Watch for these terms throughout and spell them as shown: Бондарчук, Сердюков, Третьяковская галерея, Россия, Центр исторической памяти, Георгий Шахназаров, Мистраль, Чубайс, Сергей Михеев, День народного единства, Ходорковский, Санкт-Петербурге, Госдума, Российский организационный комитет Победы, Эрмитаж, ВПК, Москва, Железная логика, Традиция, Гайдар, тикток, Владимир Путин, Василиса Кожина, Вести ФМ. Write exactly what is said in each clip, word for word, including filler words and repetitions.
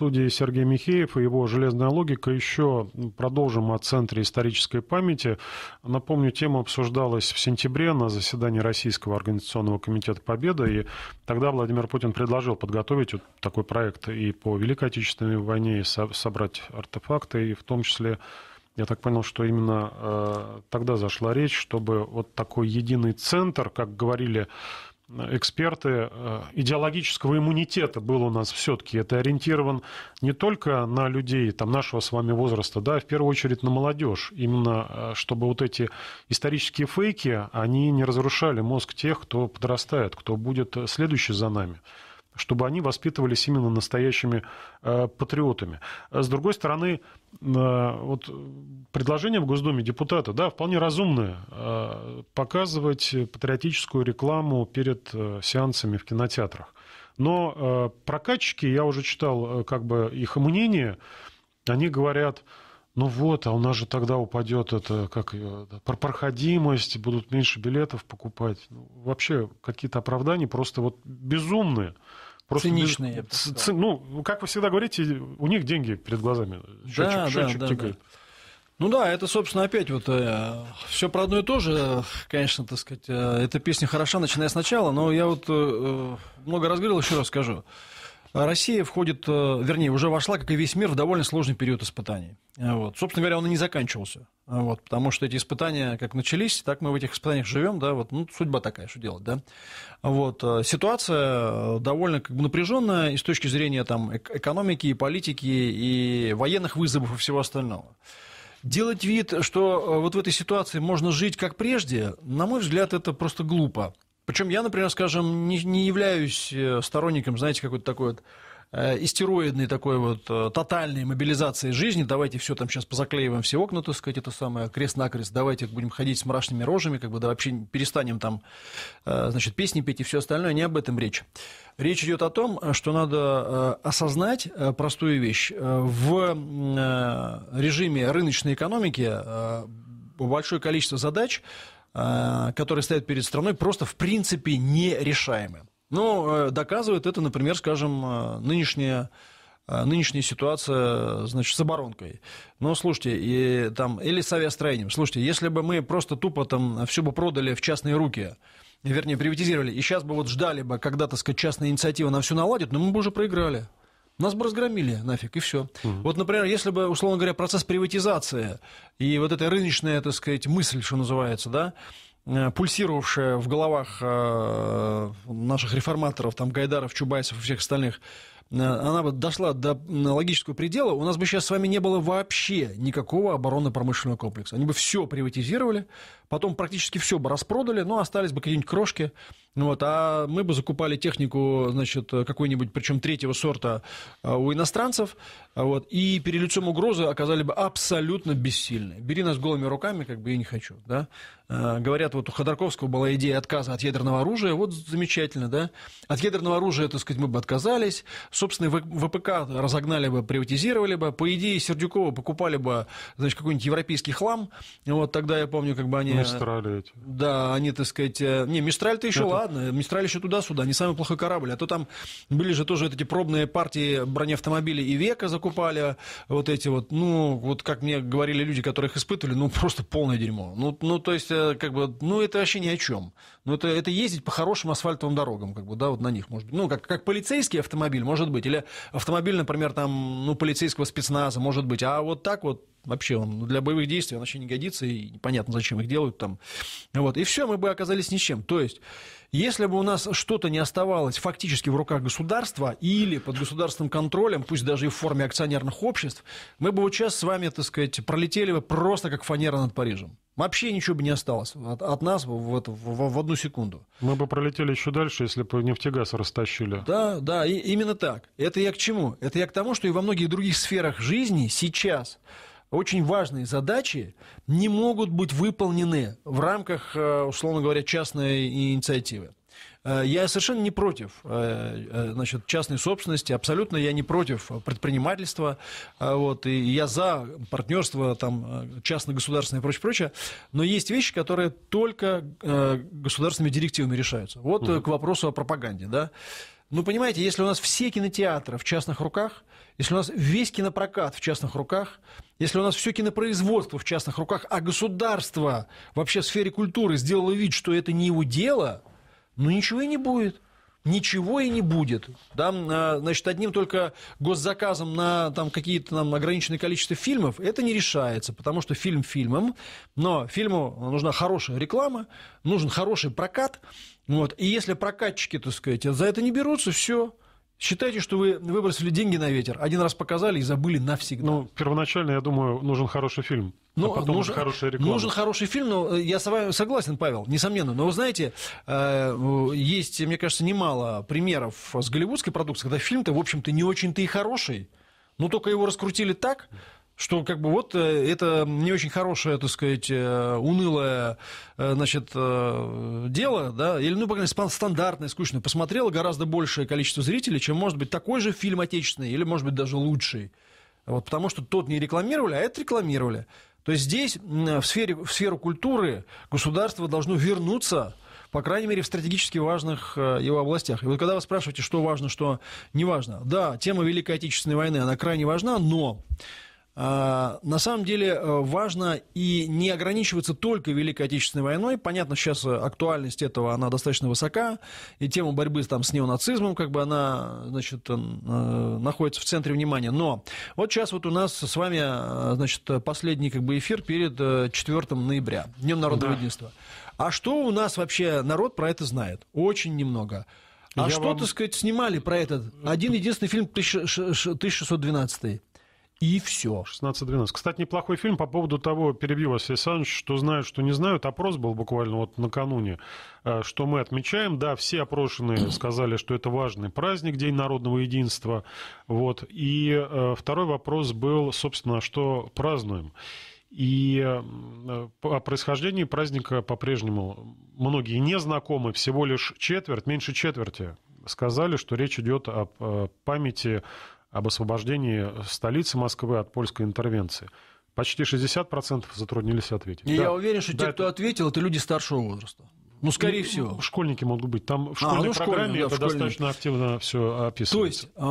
студии Сергей Михеев и его «Железная логика». Еще продолжим о Центре исторической памяти. Напомню, тема обсуждалась в сентябре на заседании Российского организационного комитета Победы. И тогда Владимир Путин предложил подготовить вот такой проект и по Великой Отечественной войне, и собрать артефакты, и в том числе... Я так понял, что именно э, тогда зашла речь, чтобы вот такой единый центр, как говорили эксперты, э, идеологического иммунитета был у нас все-таки. Это ориентирован не только на людей там, нашего с вами возраста, да, в первую очередь на молодежь. Именно э, чтобы вот эти исторические фейки, они не разрушали мозг тех, кто подрастает, кто будет следующий за нами. Чтобы они воспитывались именно настоящими э, патриотами. С другой стороны, э, вот предложение в Госдуме депутата, да, вполне разумное, э, показывать патриотическую рекламу перед э, сеансами в кинотеатрах. Но э, прокатчики, я уже читал э, как бы их мнение, они говорят... Ну вот, а у нас же тогда упадет это, как ее, проходимость, будут меньше билетов покупать. Ну, вообще какие-то оправдания просто вот безумные. Просто циничные. Без... Ц... Ну, как вы всегда говорите, у них деньги перед глазами. Счетчик, да, счетчик да, тикает. Да, да. Ну да, это, собственно, опять вот э, все про одно и то же, конечно, так сказать. Э, эта песня хороша, начиная сначала, но я вот э, много раз говорил, еще раз скажу. Россия входит, вернее, уже вошла, как и весь мир, в довольно сложный период испытаний. Вот. Собственно говоря, он и не заканчивался. Вот. Потому что эти испытания как начались, так мы в этих испытаниях живем. Да? Вот. Ну, судьба такая, что делать. Да? Вот. Ситуация довольно как бы напряженная и с точки зрения там, экономики, и политики, и военных вызовов и всего остального. Делать вид, что вот в этой ситуации можно жить как прежде, на мой взгляд, это просто глупо. Причем я, например, скажем, не, не являюсь сторонником, знаете, какой-то такой вот э, истероидной такой вот э, тотальной мобилизации жизни. Давайте все там сейчас позаклеиваем все окна, так сказать, это самое, крест-накрест. Давайте будем ходить с мрачными рожами, как бы да вообще перестанем там, э, значит, песни петь и все остальное. Не об этом речь. Речь идет о том, что надо э, осознать э, простую вещь. В э, режиме рыночной экономики э, большое количество задач, которые стоят перед страной, просто в принципе нерешаемы. Но доказывает это, например, скажем, нынешняя, нынешняя ситуация, значит, с оборонкой. Но, слушайте, и, там, или с авиастроением. Слушайте, если бы мы просто тупо там все бы продали в частные руки, вернее, приватизировали, и сейчас бы вот ждали бы, когда, так сказать, частная инициатива нам все наладит, но мы бы уже проиграли. Нас бы разгромили нафиг, и все. Угу. Вот, например, если бы, условно говоря, процесс приватизации и вот эта рыночная, так сказать, мысль, что называется, да, пульсировавшая в головах наших реформаторов, там, Гайдаров, Чубайсов и всех остальных, она бы дошла до логического предела, у нас бы сейчас с вами не было вообще никакого оборонно-промышленного комплекса. Они бы все приватизировали, потом практически все бы распродали, но остались бы какие-нибудь крошки. Вот, а мы бы закупали технику, значит, какую-нибудь, причем третьего сорта, у иностранцев, вот, и перед лицом угрозы оказали бы абсолютно бессильны. Бери нас голыми руками, как бы я не хочу. Да? Говорят, вот у Ходорковского была идея отказа от ядерного оружия, вот замечательно, да. От ядерного оружия, так сказать, мы бы отказались, собственно, ВПК разогнали бы, приватизировали бы, по идее Сердюкова покупали бы, значит, какой-нибудь европейский хлам, вот тогда я помню, как бы они... Мистрали эти. Да, они, так сказать... Не, Мистраль-то еще ладно. Ладно, Мистраль еще туда-сюда, не самый плохой корабль. А то там были же тоже эти пробные партии бронеавтомобилей и века закупали. Вот эти вот, ну, вот как мне говорили люди, которые их испытывали, ну, просто полное дерьмо. Ну, ну то есть, как бы, ну, это вообще ни о чем. Ну, это, это ездить по хорошим асфальтовым дорогам, как бы, да, вот на них, может быть. Ну, как, как полицейский автомобиль, может быть, или автомобиль, например, там, ну, полицейского спецназа, может быть. А вот так вот вообще он для боевых действий он вообще не годится, и непонятно, зачем их делают там. Вот. И все, мы бы оказались ни с чем. То есть, если бы у нас что-то не оставалось фактически в руках государства или под государственным контролем, пусть даже и в форме акционерных обществ, мы бы вот сейчас с вами, так сказать, пролетели бы просто как фанера над Парижем. Вообще ничего бы не осталось от, от нас в, это, в, в одну секунду. Мы бы пролетели еще дальше, если бы нефтегаз растащили. Да, да, и, именно так. Это я к чему? Это я к тому, что и во многих других сферах жизни сейчас... Очень важные задачи не могут быть выполнены в рамках, условно говоря, частной инициативы. Я совершенно не против, значит, частной собственности, абсолютно я не против предпринимательства, вот, и я за партнерство там, частно-государственное и прочее, прочее, но есть вещи, которые только государственными директивами решаются. Вот угу. К вопросу о пропаганде, да. Ну, понимаете, если у нас все кинотеатры в частных руках, если у нас весь кинопрокат в частных руках, если у нас все кинопроизводство в частных руках, а государство вообще в сфере культуры сделало вид, что это не его дело, ну ничего и не будет. Ничего и не будет. Да? Значит, одним только госзаказом на какие-то там ограниченное количество фильмов это не решается, потому что фильм фильмом, но фильму нужна хорошая реклама, нужен хороший прокат. Вот. И если прокатчики, так сказать, за это не берутся, все. Считайте, что вы выбросили деньги на ветер, один раз показали и забыли навсегда. Ну, первоначально, я думаю, нужен хороший фильм, ну, а потом нужен, уже хорошая реклама. Нужен хороший фильм, но я с вами согласен, Павел, несомненно. Но вы знаете, есть, мне кажется, немало примеров с голливудской продукции, когда фильм-то, в общем-то, не очень-то и хороший, но только его раскрутили так, что как бы вот это не очень хорошее, так сказать, унылое, значит, дело, да, или, ну, по крайней мере, стандартное, скучное, посмотрело гораздо большее количество зрителей, чем, может быть, такой же фильм отечественный, или, может быть, даже лучший. Вот, потому что тот не рекламировали, а это рекламировали. То есть здесь в сфере, в сферу культуры государство должно вернуться, по крайней мере, в стратегически важных его областях. И вот когда вы спрашиваете, что важно, что не важно, да, тема Великой Отечественной войны, она крайне важна, но... На самом деле важно и не ограничиваться только Великой Отечественной войной. Понятно, сейчас актуальность этого, она достаточно высока, и тема борьбы там, с неонацизмом, как бы она, значит, находится в центре внимания. Но вот сейчас вот у нас с вами, значит, последний, как бы, эфир перед четвёртым ноября, Днем народного единства. А что у нас вообще народ про это знает? Очень немного. А Я что, вам... так сказать, снимали про этот? Один единственный фильм тысяча шестьсот двенадцатый. И все. шестнадцать двенадцать. Кстати, неплохой фильм. По поводу того, перебью вас, Александр, что знают, что не знают. Опрос был буквально вот накануне, что мы отмечаем. Да, все опрошенные сказали, что это важный праздник, День народного единства. Вот. И э, второй вопрос был, собственно, что празднуем. И о происхождении праздника по-прежнему многие не знакомы. Всего лишь четверть, меньше четверти сказали, что речь идет об о памяти об освобождении столицы Москвы от польской интервенции. Почти шестьдесят процентов затруднились ответить. И да, я уверен, что да, те, это... кто ответил, это люди старшего возраста. Ну, скорее ну, всего. Школьники могут быть. Там в школьной а, ну, программе школьный, да, это школьный. Достаточно активно все описывается. То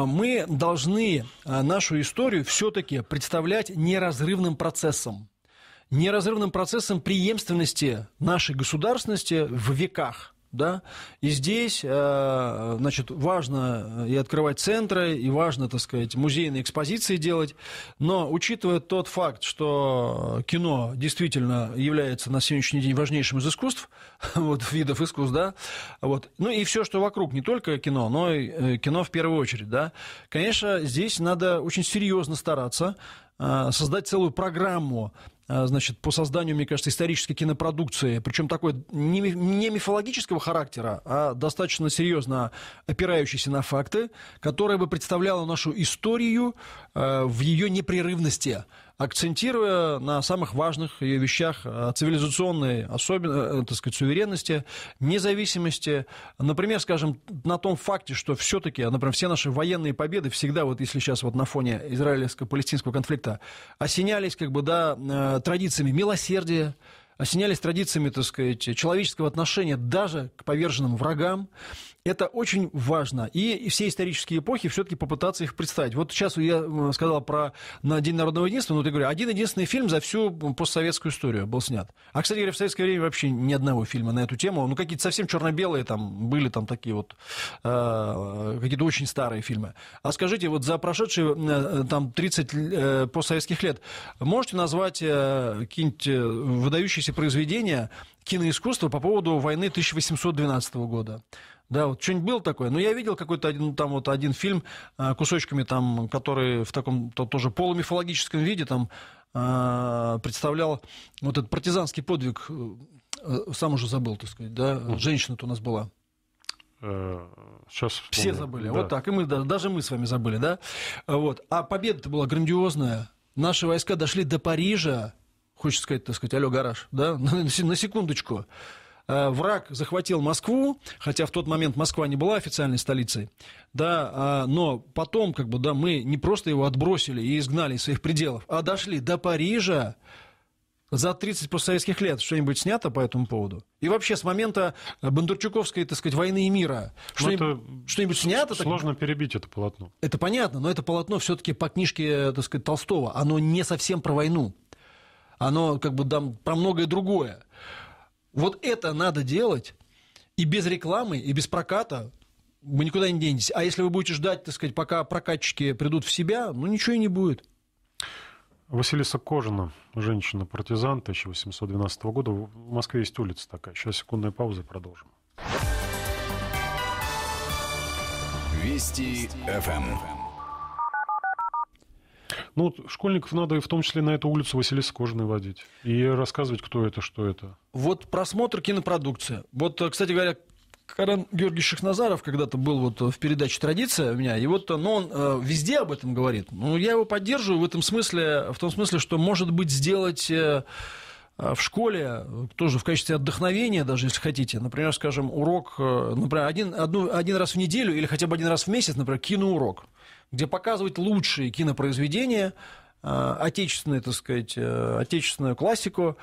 есть мы должны нашу историю все-таки представлять неразрывным процессом. Неразрывным процессом преемственности нашей государственности в веках. Да? И здесь, значит, важно и открывать центры, и важно, так сказать, музейные экспозиции делать. Но учитывая тот факт, что кино действительно является на сегодняшний день важнейшим из искусств, вот, видов искусств, да, вот, ну и все, что вокруг, не только кино, но и кино в первую очередь, да, конечно, здесь надо очень серьезно стараться создать целую программу, значит, по созданию, мне кажется, исторической кинопродукции, причем такой не мифологического характера, а достаточно серьезно опирающейся на факты, которая бы представляла нашу историю в ее непрерывности, акцентируя на самых важных ее вещах цивилизационной особенно, так сказать, суверенности, независимости. Например, скажем, на том факте, что все-таки, например, все наши военные победы всегда, вот если сейчас вот на фоне израильско-палестинского конфликта, осенялись, как бы, да, традициями милосердия, осенялись традициями, так сказать, человеческого отношения даже к поверженным врагам. Это очень важно. И все исторические эпохи все-таки попытаться их представить. Вот сейчас я сказал про День народного единства, но ты говоришь, один единственный фильм за всю постсоветскую историю был снят. А, кстати говоря, в советское время вообще ни одного фильма на эту тему. Ну, какие-то совсем черно-белые там были, там такие вот, э, какие-то очень старые фильмы. А скажите, вот за прошедшие э, там тридцать э, постсоветских лет можете назвать э, какие-нибудь выдающиеся произведения киноискусства по поводу войны тысяча восемьсот двенадцатого года. Да, вот что-нибудь было такое. Но я видел какой-то один, там, вот, один фильм кусочками, там, который в таком то, тоже полумифологическом виде там, э, представлял вот этот партизанский подвиг. Сам уже забыл, так сказать. Да? Женщина-то у нас была. Сейчас вспомню. Все забыли. Да. Вот так. И мы, даже мы с вами забыли. Да? Вот. А победа-то была грандиозная. Наши войска дошли до Парижа. Хочется сказать, так сказать, алло, гараж, да, на секундочку. Враг захватил Москву, хотя в тот момент Москва не была официальной столицей, да, но потом, как бы, да, мы не просто его отбросили и изгнали из своих пределов, а дошли до Парижа, за тридцать постсоветских лет что-нибудь снято по этому поводу? И вообще с момента Бондарчуковской, так сказать, войны и мира что-нибудь, что-нибудь снято? Сложно так... перебить это полотно. Это понятно, но это полотно все-таки по книжке, так сказать, Толстого. Оно не совсем про войну. Оно как бы там про многое другое. Вот это надо делать и без рекламы, и без проката. Вы никуда не денетесь. А если вы будете ждать, так сказать, пока прокатчики придут в себя, ну ничего и не будет. Василиса Кожина, женщина-партизан тысяча восемьсот двенадцатого года. В Москве есть улица такая. Сейчас секундная пауза, продолжим. Вести ФМ. Ну, школьников надо и в том числе на эту улицу Василисы Кожиной водить. И рассказывать, кто это, что это. Вот просмотр кинопродукции. Вот, кстати говоря, Георгий Шахназаров когда-то был вот в передаче «Традиция» у меня, и вот ну, он э, везде об этом говорит. Ну, я его поддерживаю в этом смысле, в том смысле, что, может быть, сделать э, в школе тоже в качестве отдохновения, даже если хотите, например, скажем, урок, э, например, один, одну, один раз в неделю или хотя бы один раз в месяц, например, киноурок, где показывают лучшие кинопроизведения, отечественную, так сказать, отечественную классику,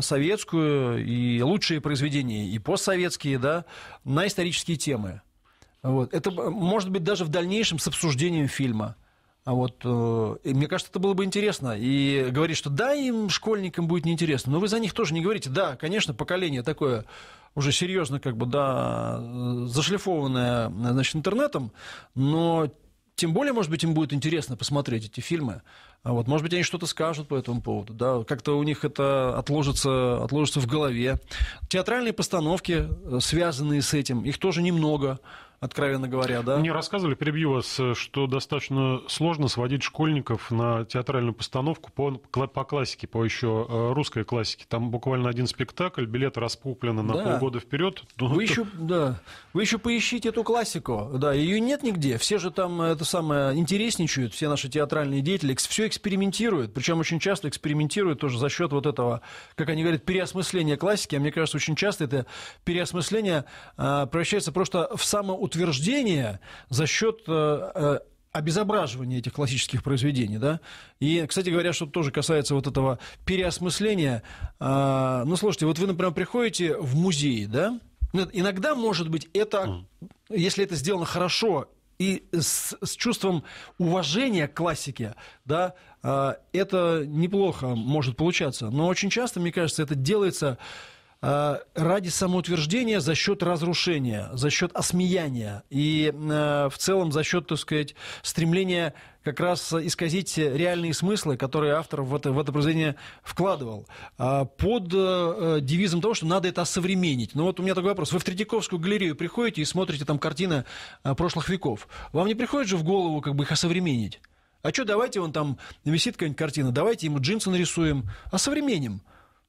советскую и лучшие произведения, и постсоветские, да, на исторические темы. Вот. Это, может быть, даже в дальнейшем с обсуждением фильма. А вот, мне кажется, это было бы интересно. И говорить, что да, им, школьникам, будет неинтересно. Но вы за них тоже не говорите. Да, конечно, поколение такое уже серьезно, как бы, да, зашлифованное, значит, интернетом, но... Тем более, может быть, им будет интересно посмотреть эти фильмы. Вот, может быть, они что-то скажут по этому поводу. Да? Как-то у них это отложится, отложится в голове. Театральные постановки, связанные с этим, их тоже немного, откровенно говоря. Да? Мне рассказывали, перебью вас, что достаточно сложно сводить школьников на театральную постановку по, по классике, по еще русской классике. Там буквально один спектакль, билеты раскуплены на да. полгода вперед. Вы, еще, да. Вы еще поищите эту классику. Да, ее нет нигде. Все же там это самое интересничают, все наши театральные деятели, все экспериментируют. Причем очень часто экспериментируют тоже за счет вот этого, как они говорят, переосмысления классики. А мне кажется, очень часто это переосмысление э, превращается просто в самоутверждение за счет э, обезображивания этих классических произведений. Да? И, кстати говоря, что тоже касается вот этого переосмысления. Э, ну, слушайте, вот вы, например, приходите в музей, да? Иногда, может быть, это, если это сделано хорошо и с, с чувством уважения к классике, да, э, это неплохо может получаться. Но очень часто, мне кажется, это делается... ради самоутверждения, за счет разрушения, за счет осмеяния и э, в целом за счет, так сказать, стремления как раз исказить реальные смыслы, которые автор в это, в это произведение вкладывал, э, под э, девизом того, что надо это осовременить. Ну вот у меня такой вопрос. Вы в Третьяковскую галерею приходите и смотрите там картины э, прошлых веков. Вам не приходит же в голову как бы их осовременить? А что, давайте вон там висит какая-нибудь картина, давайте ему джинсы нарисуем, осовременим.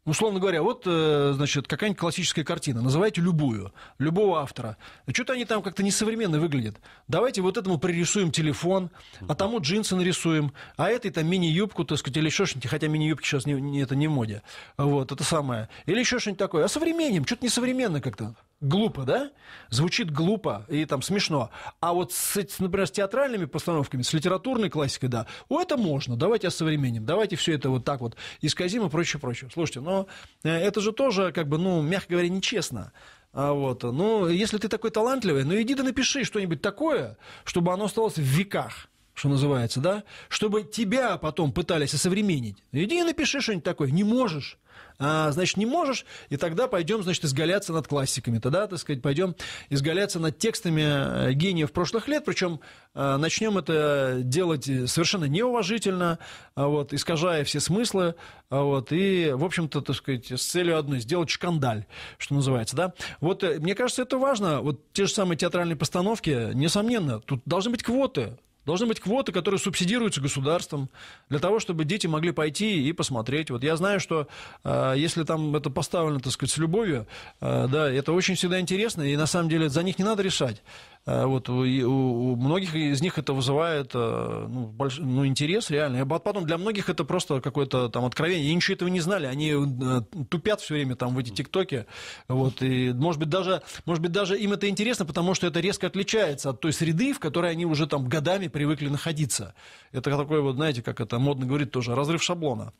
Условно говоря, вот, значит, какая-нибудь классическая картина, называйте любую, любого автора. Что-то они там как-то несовременно выглядят. Давайте вот этому пририсуем телефон, а тому джинсы нарисуем, а этой там мини-юбку, так сказать, или еще что-нибудь, хотя мини-юбки сейчас не, не, это не в моде, вот, это самое. Или еще что-нибудь такое. А современным, что-то несовременно как-то. Глупо, да? Звучит глупо и там смешно. А вот, с, например, с театральными постановками, с литературной классикой, да, о, это можно, давайте осовременим, давайте все это вот так вот исказим и прочее, прочее. Слушайте, но это же тоже, как бы, ну, мягко говоря, нечестно. А вот, ну, если ты такой талантливый, ну, иди да напиши что-нибудь такое, чтобы оно осталось в веках, что называется, да? Чтобы тебя потом пытались осовременить. Иди и напиши что-нибудь такое. Не можешь. А, значит, не можешь, и тогда пойдем, значит, изгаляться над классиками. Тогда, так сказать, пойдем изгаляться над текстами гениев прошлых лет. Причем а, начнем это делать совершенно неуважительно, а, вот, искажая все смыслы. А, вот, и, в общем-то, так сказать, с целью одной сделать шкандаль, что называется. Да? Вот, мне кажется, это важно. Вот те же самые театральные постановки, несомненно, тут должны быть квоты. Должны быть квоты, которые субсидируются государством, для того, чтобы дети могли пойти и посмотреть. Вот я знаю, что э, если там это поставлено, так сказать, с любовью, э, да, это очень всегда интересно, и на самом деле за них не надо решать. Вот, у многих из них это вызывает ну, больш... ну, интерес реально. Потом для многих это просто какое-то там откровение. Они ничего этого не знали. Они тупят все время там в эти тиктоки. Вот. И, может быть, даже, может быть, даже им это интересно, потому что это резко отличается от той среды, в которой они уже там годами привыкли находиться. Это такое вот, знаете, как это модно говорить тоже, разрыв шаблона.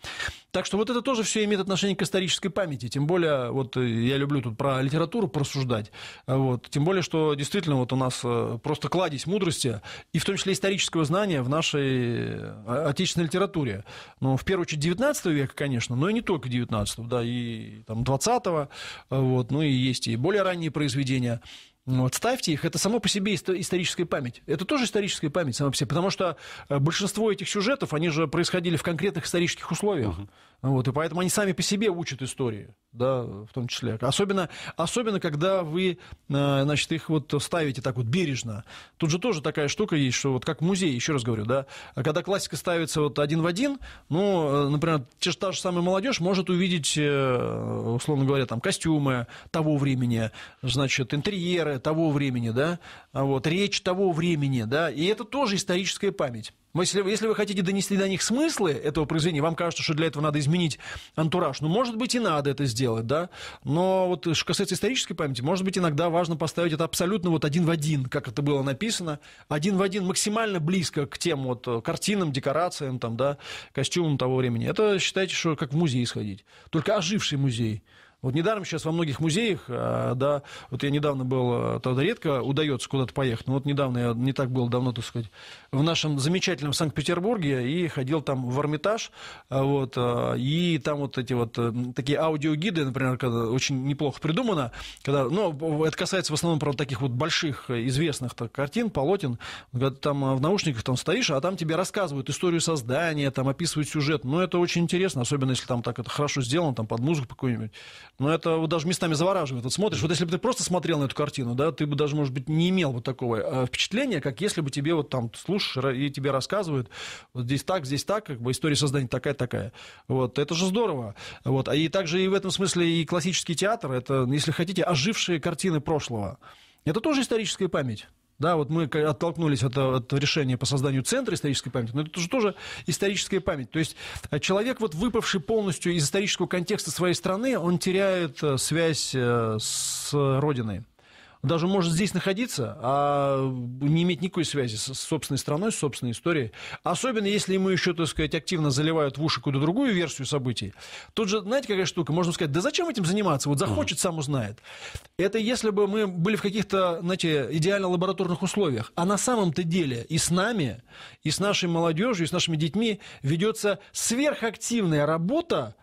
Так что вот это тоже все имеет отношение к исторической памяти. Тем более, вот я люблю тут про литературу порассуждать. Вот. Тем более, что действительно вот у нас просто кладезь мудрости, и в том числе исторического знания в нашей отечественной литературе. Ну, в первую очередь девятнадцатого века, конечно, но и не только девятнадцатого, да, и там, двадцатого, вот, ну и есть и более ранние произведения. Вот, ставьте их, это само по себе историческая память. Это тоже историческая память сама по себе, потому что большинство этих сюжетов, они же происходили в конкретных исторических условиях. Uh-huh. Вот, и поэтому они сами по себе учат истории, да, в том числе. Особенно, особенно когда вы, значит, их вот ставите так вот бережно. Тут же тоже такая штука есть, что вот как музей, еще раз говорю, да, когда классика ставится вот один в один, ну, например, те же, та же самая молодежь может увидеть, условно говоря, там, костюмы того времени, значит, интерьеры того времени, да, вот, речь того времени, да, и это тоже историческая память. Если, если вы хотите донести до них смыслы этого произведения, вам кажется, что для этого надо изменить антураж. Ну, может быть, и надо это сделать, да. Но вот что касается исторической памяти, может быть, иногда важно поставить это абсолютно вот один в один, как это было написано. Один в один максимально близко к тем вот картинам, декорациям, там, да, костюмам того времени. Это, считайте, что как в музей сходить. Только оживший музей. Вот недаром сейчас во многих музеях, да, вот я недавно был, тогда редко удается куда-то поехать, но вот недавно, я не так был давно, так сказать, в нашем замечательном Санкт-Петербурге и ходил там в Эрмитаж, вот, и там вот эти вот такие аудиогиды, например, когда очень неплохо придумано, когда, ну, это касается в основном, правда, таких вот больших известных так, картин, полотен, когда ты там в наушниках там стоишь, а там тебе рассказывают историю создания, там описывают сюжет, ну, это очень интересно, особенно если там так это хорошо сделано, там под музыку какую-нибудь. Но это вот даже местами завораживает. Вот смотришь, вот если бы ты просто смотрел на эту картину, да, ты бы даже, может быть, не имел вот такого впечатления, как если бы тебе вот там слушаешь и тебе рассказывают, вот здесь так, здесь так, как бы история создания такая-такая. Вот, это же здорово. Вот, и также и в этом смысле и классический театр, это, если хотите, ожившие картины прошлого. Это тоже историческая память. Да, вот мы оттолкнулись от, от решения по созданию Центра исторической памяти, но это же тоже историческая память. То есть человек, вот выпавший полностью из исторического контекста своей страны, он теряет связь с Родиной. Даже может здесь находиться, а не иметь никакой связи с собственной страной, с собственной историей. Особенно, если ему еще, так сказать, активно заливают в уши какую-то другую версию событий. Тут же, знаете, какая штука? Можно сказать, да зачем этим заниматься? Вот захочет, сам узнает. Это если бы мы были в каких-то, знаете, идеально-лабораторных условиях. А на самом-то деле и с нами, и с нашей молодежью, и с нашими детьми ведется сверхактивная работа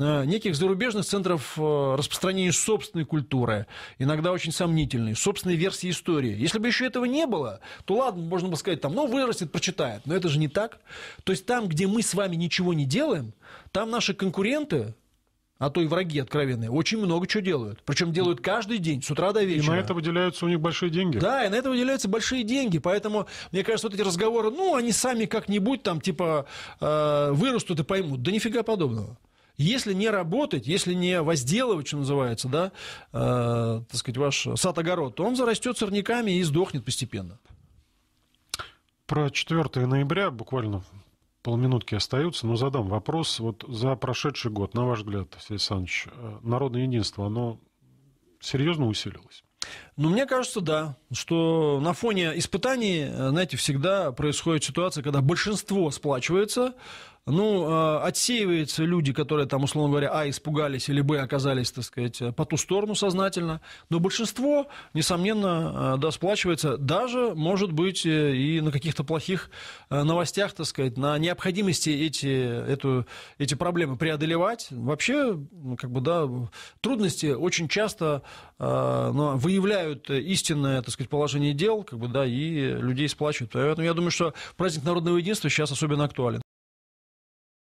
неких зарубежных центров распространения собственной культуры, иногда очень сомнительной, собственной версии истории. Если бы еще этого не было, то ладно, можно бы сказать, там, ну, вырастет, прочитает. Но это же не так. То есть там, где мы с вами ничего не делаем, там наши конкуренты, а то и враги откровенные, очень много чего делают. Причем делают каждый день, с утра до вечера. И на это выделяются у них большие деньги. Да, и на это выделяются большие деньги. Поэтому, мне кажется, вот эти разговоры, ну, они сами как-нибудь там, типа, вырастут и поймут. Да нифига подобного. Если не работать, если не возделывать, что называется, да, э, так сказать, ваш сад-огород, то он зарастет сорняками и сдохнет постепенно. Про четвёртое ноября буквально полминутки остаются, но задам вопрос. Вот за прошедший год, на ваш взгляд, Сергей Александрович, народное единство, оно серьезно усилилось? Ну, мне кажется, да, что на фоне испытаний, знаете, всегда происходит ситуация, когда большинство сплачивается, ну, отсеиваются люди, которые там, условно говоря, а, испугались, или б, оказались, так сказать, по ту сторону сознательно, но большинство, несомненно, да, сплачивается даже, может быть, и на каких-то плохих новостях, так сказать, на необходимости эти, эту, эти проблемы преодолевать. Вообще, как бы, да, трудности очень часто, ну, выявляют истинное, так сказать, положение дел, как бы, да, и людей сплачивают. Поэтому я думаю, что праздник народного единства сейчас особенно актуален.